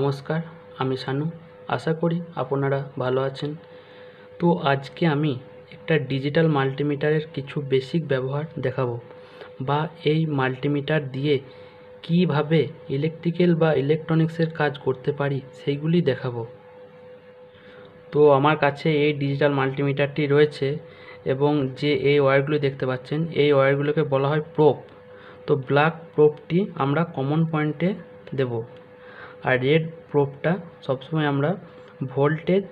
नमस्कार आमी शानू आशा करी आपनारा भालो आछेन। तो आज के आमी एक डिजिटल माल्टीमिटारेर किछु बेसिक व्यवहार देखाबो बा एई माल्टीमिटार दिए किभाबे इलेक्ट्रिकल बा इलेक्ट्रनिक्सेर काज करते पारी सेइगुली देखाबो। तो आमार काछे एई डिजिटल माल्टीमिटारटी रयेछे एबं जे एई वायरगुलो देखते पाच्छेन एई वायरगुलोके बला हय प्रोब। तो ब्लैक प्रोबटी आमरा कमन पॉइंटे देबो और रेड प्रोबटा सब समय आमरा भोल्टेज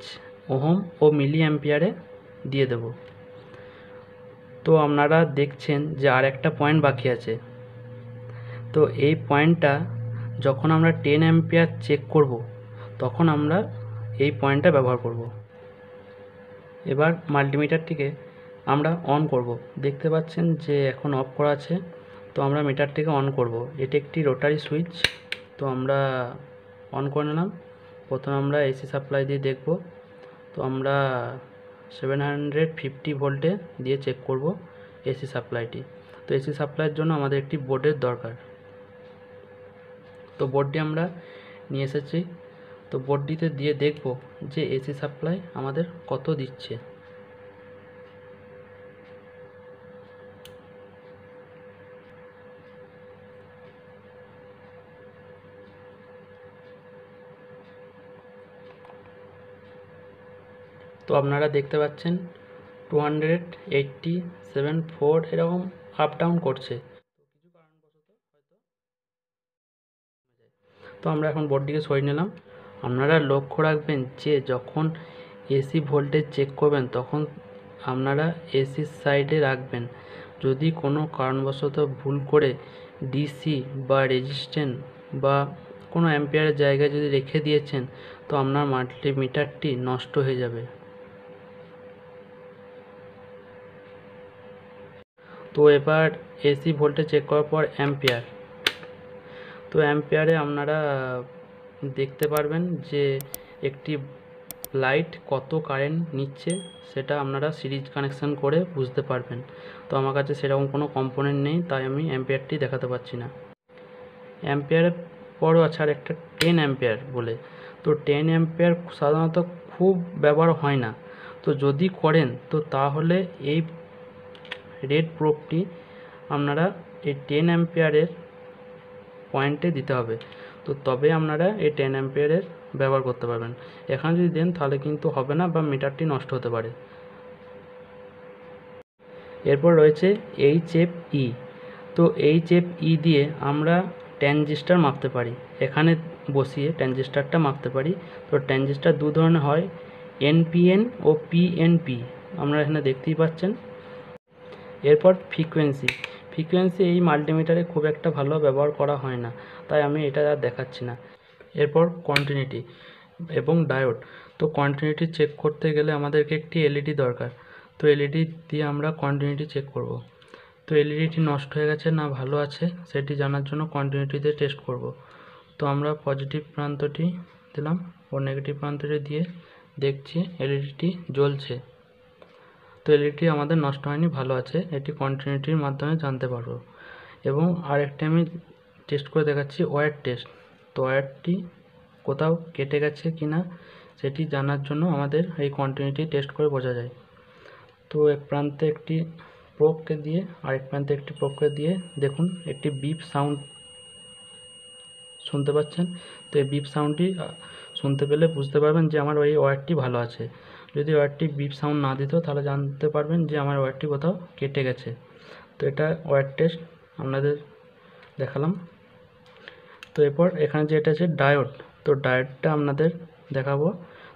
ओहम और मिली एम्पियारे दिए देव। तो आपनारा देखें जे आरेकटा पॉइंट बाकी आछे। तो ये पॉइंटा जखन आमरा 10 एम्पियार चेक करब तखन आमरा ये पॉइंटटा व्यवहार करब। एबार माल्टीमिटारटिके आमरा अन करब। देखते पाच्छेन जे एखन अफ करा आछे। तो आमरा मिटारटिके अन करब। एटा एकटी रोटारि सुइच। तो आमरा अन करे निलाम। प्रथमे आमरा एसी सप्लाई दिए देखब। तो आमरा 750 भोल्टे दिए चेक करब एसी सप्लाईटी। तो एसी सप्लाईर जोन्नो आमादेर एकटी बोर्डेर दरकार। तो बोर्डटी आमरा निये एसेछि। तो बोर्डटीते दिए देखब जे एसी सप्लाई आमादेर कत दिच्छे। तो आपनारा देखते पाच्छेन 287.4 एरकम आप डाउन करछे। तो आमरा एखन बोर्डटिके सरिये निलाम। आपनारा लक्ष्य राखबेन जे जखन एसी भोल्टेज चेक करबेन तखन आपनारा एसी साइडे राखबेन। यदि कोनो कारणवशत भूल करे डिसी बा रेजिस्टेंस बा कोनो एम्पियार जायगाय यदि रेखे दिएछेन तो आपनार माल्टीमिटारटी नष्ट हये जाबे। तो एबार एसी भोल्टेज चेक करार पर एम्पियार। तो एम्पियारे आपनारा देखते पारबेन जे एकटी लाइट कत कारेंट निच्छे सेटा आपनारा सीरीज कानेक्शन करे बुझते पारबेन। तो आमार काछे सेरकम कोनो कम्पोनेंट नेई ताई आमी एम्पियारटी देखाते पारछि ना। एम्पियारे पर आछे आरेकटा 10 एम्पियार बोले। तो 10 एम्पियार साधारणत खूब व्यवहार हय ना। तो यदि करें तो ताहले एई रेड प्रोबटी आपनारा 10 एम्पियारेर पॉइंटे दिते हबे। तो तबे आपनारा 10 एम्पियारेर व्यवहार करते पारबेन। एखाने जदि देन ताहले किन्तु हबे ना बा मिटारटी नष्ट होते पारे। एरपर रयेछे HFE। तो HFE दिये आमरा ट्रांजिस्टर मापते पारी। एखाने बसिए ट्रांजिस्टरटा मापते पारी। तो ट्रांजिस्टर दो धरनेर हय NPN और PNP आपनारा एखाने देखतेई पाच्छेन। एरपर फ्रिकोयेंसि। फ्रिकोयेंसि एई माल्टीमिटारे खूब एकटा भालो व्यवहार करा हय ना ताई आमी एटा आर देखाच्छि ना। एरपर कन्टिन्युइटी एबं डायोड। तो कन्टिन्युइटी चेक करते गेले आमादेरके एकटी एलईडी दरकार। तो एलईडी दिये आमरा कन्टिन्युइटी चेक करब। तो एलईडी नष्ट हो गए ना भलो आटी जानार जो कन्टिन्यूटी टेस्ट करब। तो हमें पजिटिव प्रानटी दिल और नेगेटिव प्रानटी दिए देखिए एलईडी ज्वलछे। तो एलईडी हमारे नष्ट हो भलो आटी कन्टिन्यूटर माध्यम जानते पर। और आकटी हमें टेस्ट कर देखा वायर टेस्ट। तो वायरटी कोथाओ केटे गेछे किना सेटी जानार जो हमें कन्टिन्यूटी टेस्ट कर बोझा जाए। तो एक प्रान्ते एक प्रोब के दिए आरेक प्रान्ते एक प्रोब के दिए देखुन एक बीप साउंड सुनते पाच्छेन। तो बीप साउंडटी सुनते पेले बुझते पारबेन जे आमार ओई वायरटी भालो आछे। यदि वायरटी बीप साउंड ना दितो ताहले जानते पारबेन जे आमार वायरटी कोथाओ केटे गेछे। तो एटा वायर टेस्ट आपनादेर देखालाम। तो एरपर एखाने जेटा आछे डायोड। तो डायोडटा आपनादेर देखाबो।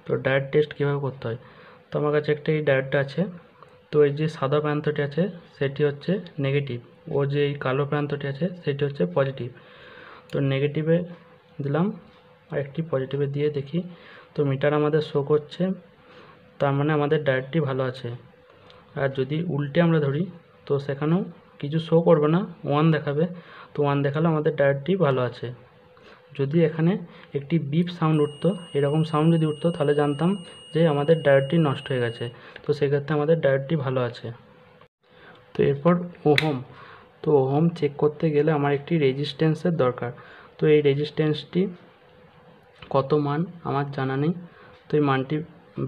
तो डायोड टेस्ट किभाबे करते हय। तो आमार काछे एकटा एई डायोडटा आछे। तो ये सदा प्रान्तटी आछे सेटी होच्छे नेगेटिव और जो कालो प्रान्तटी आछे सेटी होच्छे पजिटिव। तो नेगेटिवे दिलाम और एक पजिटिवे दिए देखी। तो मीटार आमादेर शो करछे तार माने आमादेर डायोडटी भालो आछे। और यदि उल्टे आमरा धरी तो सेखानेओ किछु शो करबे ना 1 देखाबे। तो 1 देखाले आमादेर डायोडटी भालो आछे। यदि एखाने एक बीप साउंड उठतो एरकम साउंड यदि उठतो ताहले जानताम जे आमादेर डायोडटी नष्ट हये गेछे। तो सेई क्षेत्रे आमादेर डायोडटी भालो आछे। तो एरपर ओहम। तो ओहम चेक करते गेले आमार एक रेजिस्टेंसेर दरकार। तो ये रेजिस्टेंसटी কত মান আমার জানা নেই। তো এই মানটি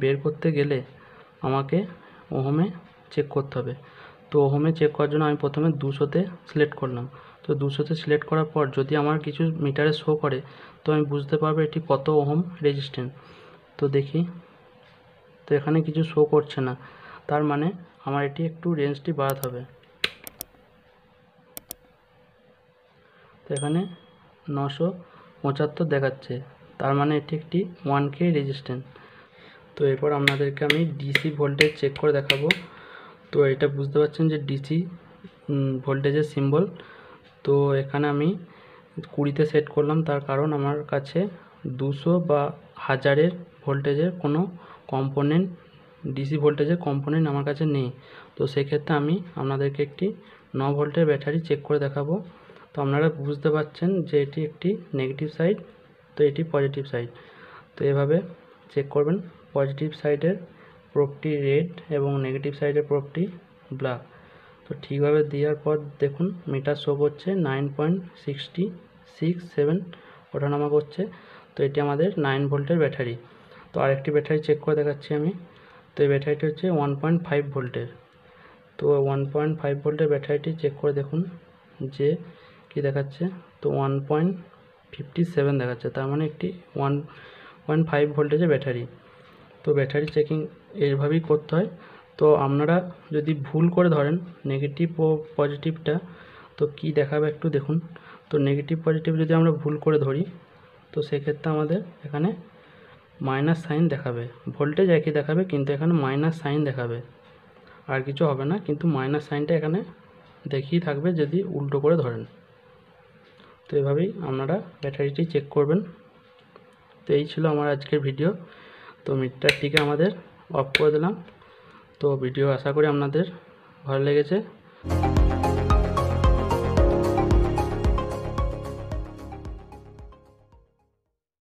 বের করতে গেলে আমাকে ওহমে চেক করতে হবে। তো ওহমে চেক করার জন্য আমি প্রথমে 200-তে সিলেক্ট করলাম। তো 200-তে সিলেক্ট করার পর যদি আমার কিছু মিটারে শো করে তো আমি বুঝতে পারবো এটি কত ওহম রেজিস্ট্যান্স। তো দেখি, তো এখানে কিছু শো করছে না, তার মানে আমার এটি একটু রেঞ্জটি বাড়াতে হবে। তো এখানে 975 দেখাচ্ছে, তার মানে এটি একটি 1K রেজিস্ট্যান্স। তো এরপর আপনাদেরকে আমি ডিসি ভোল্টেজ চেক করে দেখাবো। তো এটা বুঝতে পারছেন যে ডিসি ভোল্টেজের সিম্বল। তো এখানে আমি 20-তে সেট করলাম, তার কারণ আমার কাছে 200 বা 1000-এর ভোল্টেজের কোনো কম্পোনেন্ট, ডিসি ভোল্টেজের কম্পোনেন্ট আমার কাছে নেই। তো সেক্ষেত্রে আমি আপনাদেরকে একটি 9 ভোল্টের ব্যাটারি চেক করে দেখাবো। তো আপনারা বুঝতে পারছেন যে এটি একটি নেগেটিভ সাইড, তো এটি পজিটিভ সাইড। তো এভাবে চেক করবেন, পজিটিভ সাইডের প্রোবটি রেড এবং নেগেটিভ সাইডের প্রোবটি ব্ল্যাক। তো ঠিকভাবে দেওয়ার পর দেখুন মিটার শো করছে 9.66 ওঠানামা করছে। তো এটি আমাদের 9 ভোল্টের ব্যাটারি। তো আরেকটি ব্যাটারি চেক করে দেখাচ্ছি আমি। তো এই ব্যাটারিটি হচ্ছে 1.5 ভোল্টের। তো 1.5 ভোল্টের ব্যাটারিটি চেক করে দেখুন যে কি দেখাচ্ছে। তো 1.57 দেখাচ্ছে, তার মানে একটি 1.5 ভোল্টেজের ব্যাটারি। তো ব্যাটারি চেকিং এইভাবেই করতে হয়। তো আপনারা যদি ভুল করে ধরেন নেগেটিভ ও পজিটিভটা, তো কি দেখাবে একটু দেখুন। তো নেগেটিভ পজিটিভ যদি আমরা ভুল করে ধরি তো সেক্ষেত্রে আমাদের এখানে মাইনাস সাইন দেখাবে, ভোল্টেজ একই দেখাবে কিন্তু এখানে মাইনাস সাইন দেখাবে, আর কিছু হবে না। কিন্তু মাইনাস সাইনটা এখানে দেখিয়ে থাকবে যদি উল্টো করে ধরেন। তো এভাবেই আপনারা ব্যাটারিটি চেক করবেন। তো এই ছিল আমার আজকের ভিডিও। তো মিটারটিকে আমাদের অফ করে দিলাম। তো ভিডিও আশা করি আপনাদের ভালো লেগেছে।